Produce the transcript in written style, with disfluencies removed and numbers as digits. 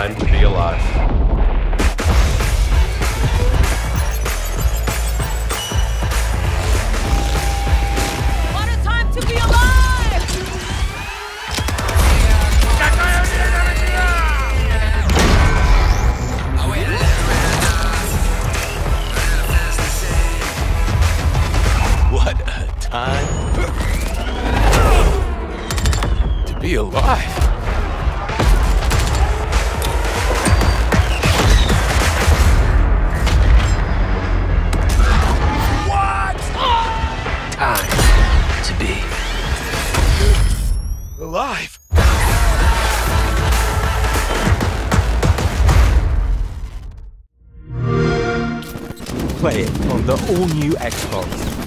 time to be alive. What a time to be alive! What a time to be alive! Alive! Play it on the all-new Xbox.